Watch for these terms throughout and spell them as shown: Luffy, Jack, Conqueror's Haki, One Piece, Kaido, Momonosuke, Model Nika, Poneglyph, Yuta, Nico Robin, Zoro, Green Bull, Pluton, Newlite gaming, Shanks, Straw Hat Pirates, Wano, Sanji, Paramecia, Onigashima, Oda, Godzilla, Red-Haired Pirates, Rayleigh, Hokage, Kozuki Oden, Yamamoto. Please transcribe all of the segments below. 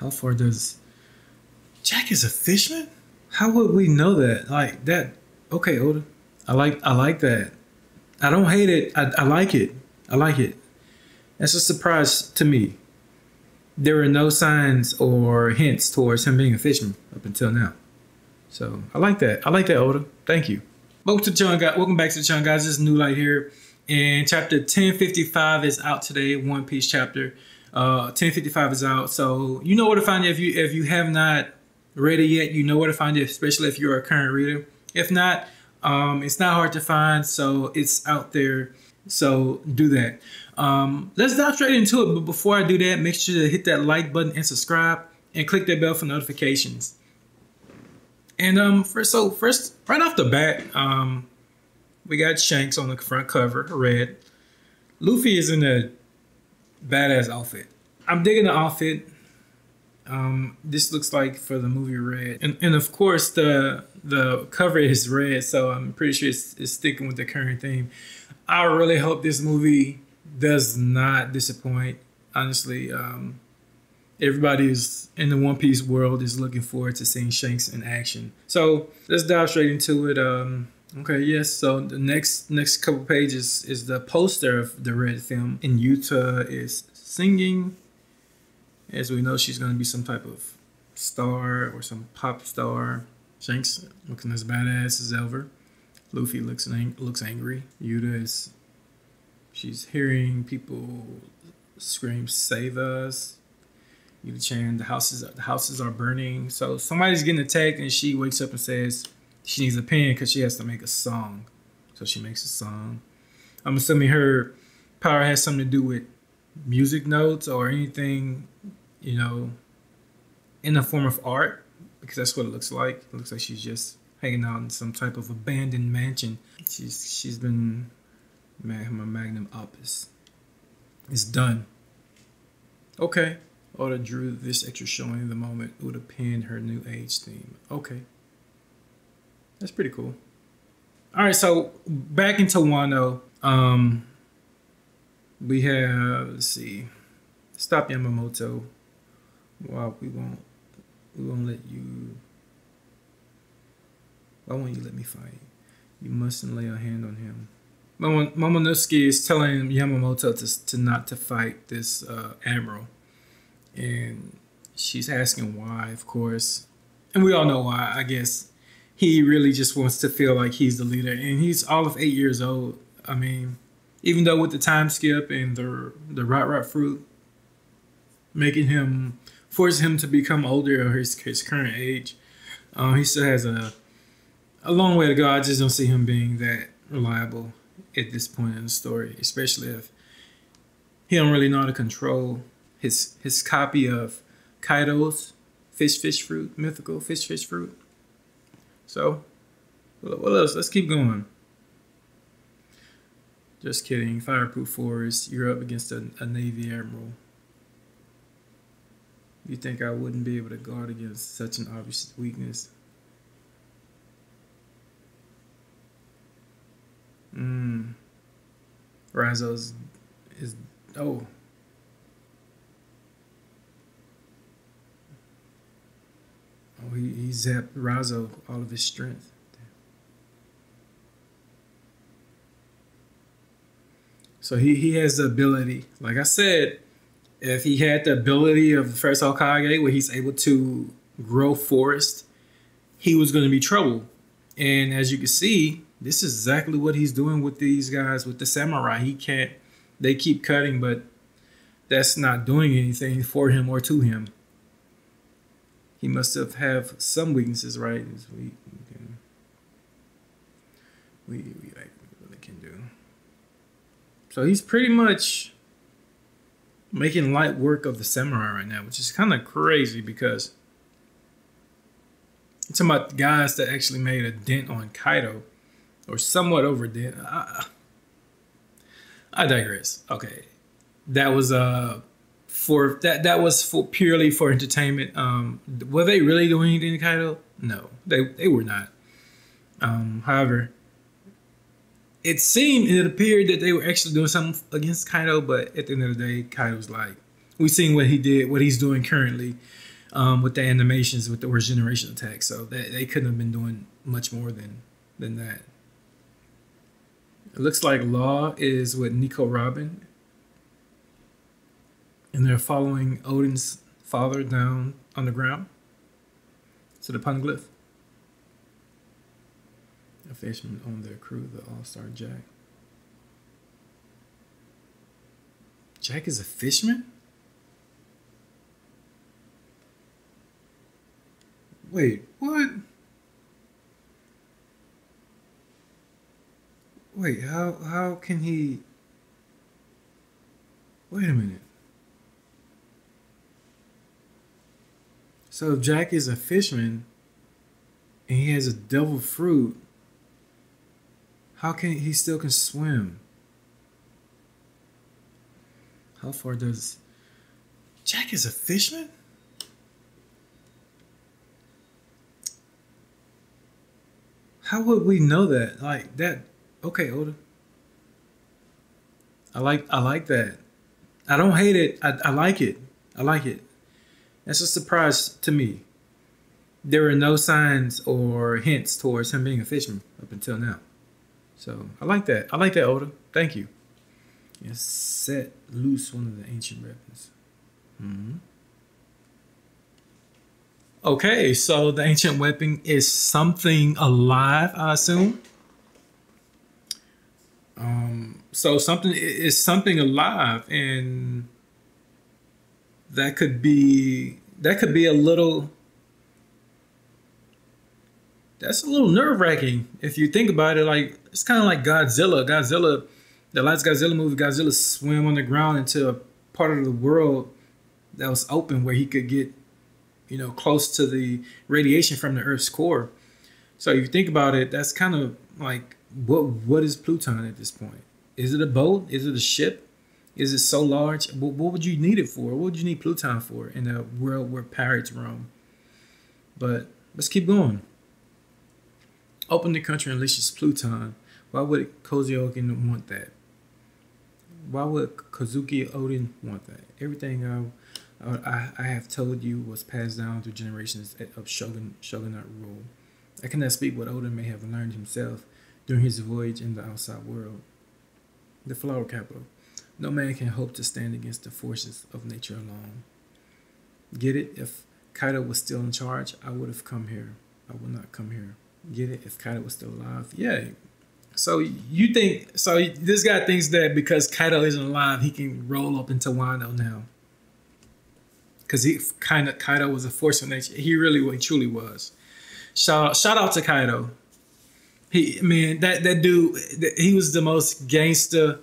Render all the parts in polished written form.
How far does... Jack is a fishman? How would we know that? Like that. Okay, Oda. I like that. I don't hate it. I like it. I like it. That's a surprise to me. There are no signs or hints towards him being a fisherman up until now. So I like that. I like that, Oda. Thank you. Welcome back to the channel, guys. This is NewLite here. And chapter 1055 is out today. One Piece chapter. 1055 is out. So you know where to find it if you have not read it yet. You know where to find it, especially if you're a current reader. If not, it's not hard to find, so it's out there. So do that. Let's dive straight into it. But before I do that, make sure to hit that like button and subscribe and click that bell for notifications. And first, right off the bat, we got Shanks on the front cover, red. Luffy is in a badass outfit. I'm digging the outfit. This looks like for the movie Red, and of course the cover is red, so I'm pretty sure it's sticking with the current theme. I really hope this movie does not disappoint. Honestly, everybody is in the One Piece world is looking forward to seeing Shanks in action. So let's dive straight into it. Okay, yes. So the next couple pages is the poster of the Red film, and Yuta is singing. As we know, she's going to be some type of star or some pop star. Shanks looking as badass as ever. Luffy looks angry. Yuta is... she's hearing people scream, "Save us!" Yuta-chan, the houses are burning. So somebody's getting attacked, and she wakes up and says she needs a pen because she has to make a song. So she makes a song. I'm assuming her power has something to do with music notes or anything, you know, in the form of art, because that's what it looks like. It looks like she's just hanging out in some type of abandoned mansion. She's been, my magnum opus. It's done. Okay. Oda drew this extra showing the moment Oda penned her new age theme. Okay. That's pretty cool. All right, so back into Wano. We have, let's see, stop Yamamoto. Wow, we won't let you. Why won't you let me fight? You mustn't lay a hand on him. Momonosuke is telling Yamamoto to not to fight this admiral, and she's asking why, of course, and we all know why. I guess he really just wants to feel like he's the leader, and he's all of 8 years old. I mean, even though with the time skip and the rot fruit making him, force him to become older or his current age, he still has a long way to go. I just don't see him being that reliable at this point in the story, especially if he don't really know how to control his copy of Kaido's fish fruit, mythical fish fruit. So what else? Let's keep going. Just kidding. Fireproof forest. You're up against a Navy admiral. You think I wouldn't be able to guard against such an obvious weakness? Rizo's is... oh. Oh, he zapped Rizo all of his strength. So he has the ability, like I said, if he had the ability of the first Hokage where he's able to grow forest, he was going to be trouble. And as you can see, this is exactly what he's doing with these guys, with the samurai. He can't, they keep cutting, but that's not doing anything for him or to him. He must have some weaknesses, right? We really can do. So he's pretty much making light work of the samurai right now, which is kind of crazy because it's about guys that actually made a dent on Kaido or somewhat over dent. I digress. Okay, that was for that was for purely for entertainment. Were they really doing anything to Kaido? No, they were not. However, it seemed, and it appeared that they were actually doing something against Kaido, but at the end of the day, Kaido's like, we've seen what he did, what he's doing currently. with the animations with the regeneration attack. So they couldn't have been doing much more than that. It looks like Law is with Nico Robin, and they're following Odin's father down on the ground to the Poneglyph. A fisherman on their crew, the all-star Jack. Jack is a fishman? Wait, what? Wait, how can he? Wait a minute. So if Jack is a fishman and he has a devil fruit, how can he still can swim? How far does Jack is a fishman? How would we know that? Like that. Okay, Oda. I like that. I don't hate it. I like it. I like it. That's a surprise to me. There were no signs or hints towards him being a fisherman up until now. So I like that. I like that, Oda. Thank you. You set loose one of the ancient weapons. Mm-hmm. Okay, so the ancient weapon is something alive, I assume. So something is something alive, and that could be a little. That's a little nerve-wracking if you think about it. Like it's kind of like Godzilla. Godzilla, the last Godzilla movie, Godzilla swam on the ground into a part of the world that was open where he could get, you know, close to the radiation from the Earth's core. So if you think about it, that's kind of like. What is Pluton at this point? Is it a boat? Is it a ship? Is it so large? What would you need it for? What would you need Pluton for in a world where pirates roam? But let's keep going. Open the country and unleashes Pluton. Why would Kozuki Oden want that? Why would Kozuki Oden want that? Everything I have told you was passed down through generations of shogunate rule. I cannot speak what Oden may have learned himself during his voyage in the outside world. The flower capital. No man can hope to stand against the forces of nature alone. Get it? If Kaido was still in charge, I would have come here. I would not come here. Get it? If Kaido was still alive. Yeah. So you think, so this guy thinks that because Kaido isn't alive, he can roll up into Wano now. Because he kind of, Kaido was a force of nature. He really, he truly was. Shout out to Kaido. He, man, that dude, he was the most gangster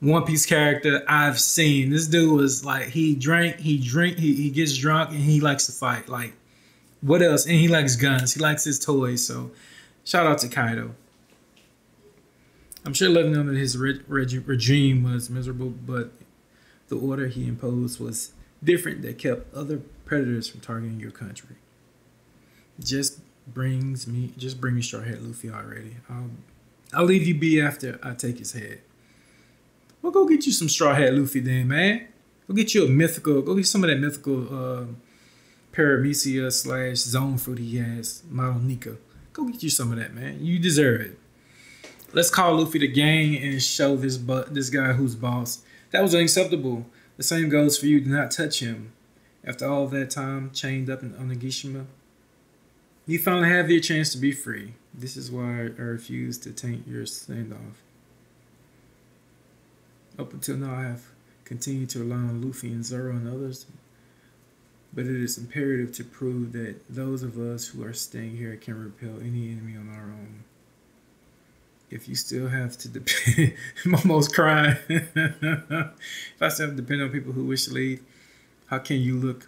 One Piece character I've seen. This dude was like, he gets drunk, and he likes to fight. Like, what else? And he likes guns. He likes his toys. So, shout out to Kaido. I'm sure living under his regime was miserable, but the order he imposed was different that kept other predators from targeting your country. Just bring me Straw Hat Luffy already. I'll leave you be after I take his head. Well, go get you some Straw Hat Luffy then, man. Go get you a mythical. Go get some of that mythical Paramecia / zone fruit he has, Model Nika. Go get you some of that, man. You deserve it. Let's call Luffy the gang and show this guy who's boss. That was unacceptable. The same goes for you. Do not touch him. After all that time chained up in Onigashima, you finally have your chance to be free. This is why I refuse to taint your standoff. Up until now, I have continued to rely on Luffy and Zoro and others, but it is imperative to prove that those of us who are staying here can repel any enemy on our own. If you still have to depend, I'm almost crying. If I still have to depend on people who wish to leave, how can we look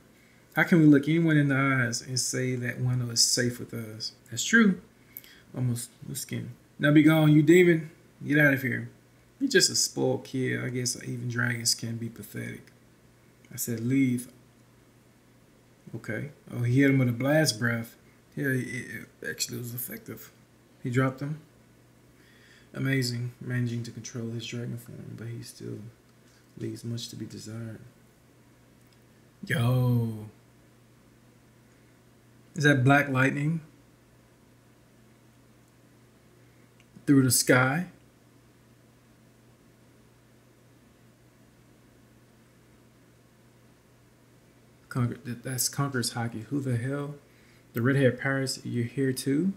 anyone in the eyes and say that Wano is safe with us? That's true. Almost loose skin. Now be gone, you demon. Get out of here. You're just a spoiled kid. I guess even dragons can be pathetic. I said leave. Okay. Oh, he hit him with a blast breath. Yeah, it actually was effective. He dropped him. Amazing, managing to control his dragon form, but he still leaves much to be desired. Yo. Is that black lightning through the sky? That's Conqueror's Haki. Who the hell? The Red-Haired Pirates, you're here too?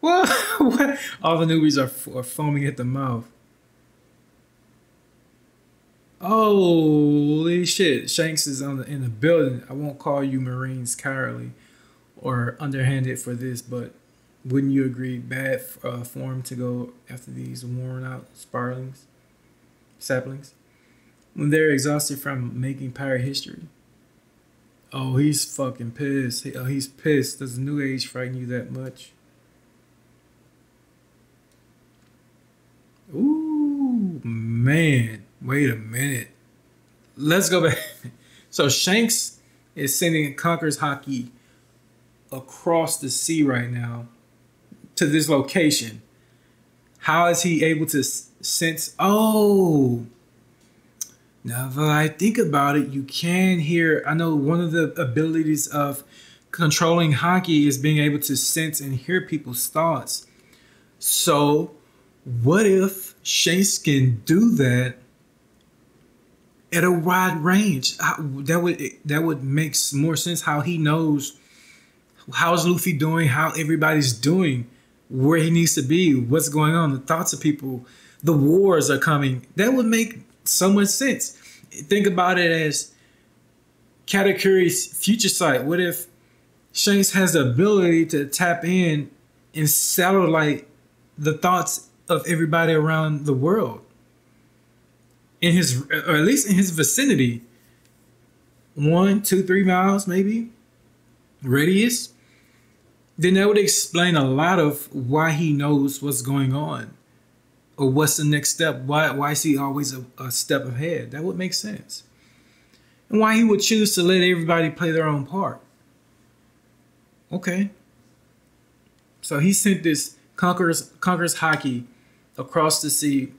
What? All the newbies are foaming at the mouth. Holy shit. Shanks is in the building. I won't call you Marines cowardly or underhanded for this, but wouldn't you agree bad form to go after these worn out saplings when they're exhausted from making pirate history? Oh, he's fucking pissed. He's pissed. Does the new age frighten you that much? Ooh, man. Wait a minute. Let's go back. So Shanks is sending Conqueror's Haki across the sea right now to this location. How is he able to sense? Oh, now that I think about it, you can hear. I know one of the abilities of controlling Haki is being able to sense and hear people's thoughts. So what if Shanks can do that at a wide range? That would make more sense. How he knows how's Luffy doing, how everybody's doing, where he needs to be, what's going on, the thoughts of people, the wars are coming. That would make so much sense. Think about it as Katakuri's future sight. What if Shanks has the ability to tap in and satellite the thoughts of everybody around the world, in his, or at least in his vicinity, 1, 2, 3 miles maybe radius? Then that would explain a lot of why he knows what's going on, or what's the next step. Why is he always a step ahead? That would make sense. And why he would choose to let everybody play their own part. Okay. So he sent this Conqueror's Haki across the sea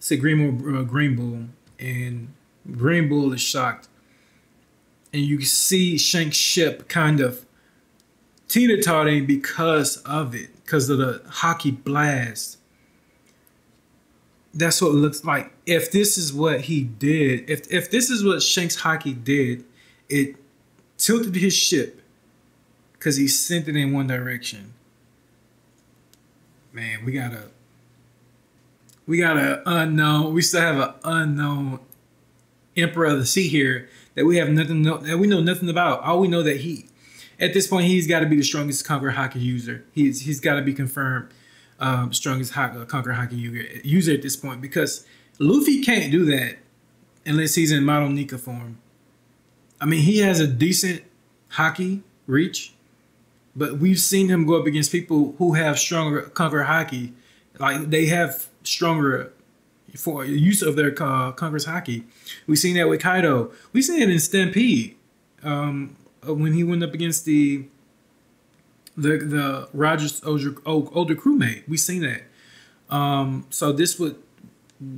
to Green Bull, and Green Bull is shocked. And you can see Shanks' ship kind of teeter-tottering because of it, because of the Haki blast. That's what it looks like. If this is what he did, if this is what Shanks' Haki did, it tilted his ship because he sent it in one direction. Man, we got an unknown. We still have an unknown Emperor of the Sea here that we know nothing about. All we know that he, at this point, he's got to be the strongest Conqueror Haki user. He's got to be confirmed strongest Conqueror Haki user at this point, because Luffy can't do that unless he's in Model Nika form. I mean, he has a decent Haki reach, but we've seen him go up against people who have stronger Conqueror Haki. Like, they have stronger for use of their Conqueror's Haki. We've seen that with Kaido. We've seen it in Stampede when he went up against the Roger's older crewmate. We've seen that. So this would,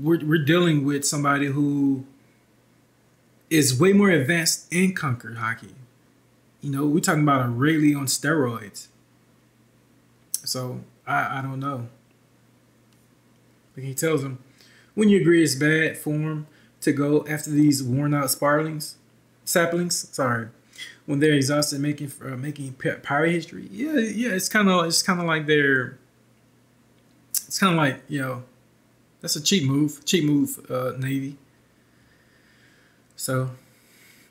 we're dealing with somebody who is way more advanced in Conqueror Haki. You know, we're talking about a Rayleigh on steroids. So I don't know. But he tells him, when you agree it's bad form to go after these worn out saplings, sorry, when they're exhausted making pirate history. Yeah, it's kind of like you know, that's a cheap move, Navy. So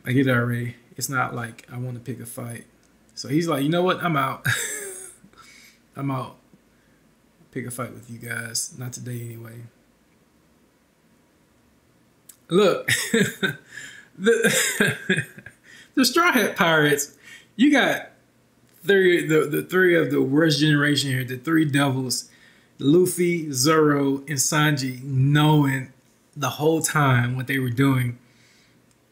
I get it already. It's not like I want to pick a fight. So he's like, you know what? I'm out. I'm out. Pick a fight with you guys. Not today anyway. Look, the Straw Hat Pirates, you got the three of the worst generation here, the three devils, Luffy, Zoro, and Sanji, knowing the whole time what they were doing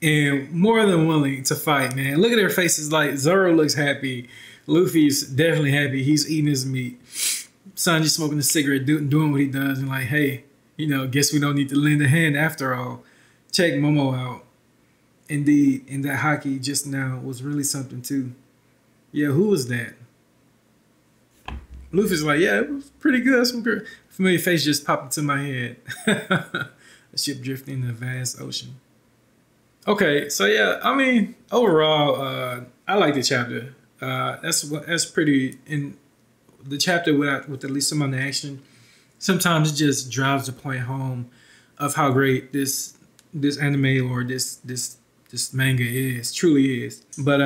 and more than willing to fight, man. Look at their faces. Like, Zoro looks happy. Luffy's definitely happy. He's eating his meat. Sanji's smoking a cigarette, doing what he does, and like, hey, you know, guess we don't need to lend a hand after all. Check Momo out. Indeed, and that Haki just now was really something too. Yeah, who was that? Luffy's like, yeah, it was pretty good. Some good. Familiar face just popped into my head. A ship drifting in a vast ocean. Okay, so yeah, I mean, overall, I like the chapter. That's pretty in the chapter with at least some of the action. Sometimes it just drives the point home of how great this anime or this manga is, truly is. But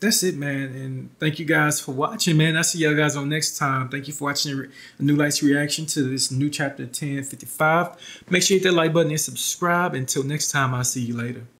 that's it, man. And thank you guys for watching, man. I'll see y'all guys on next time. Thank you for watching NewLite's reaction to this new chapter 1055. Make sure you hit that like button and subscribe. Until next time, I'll see you later.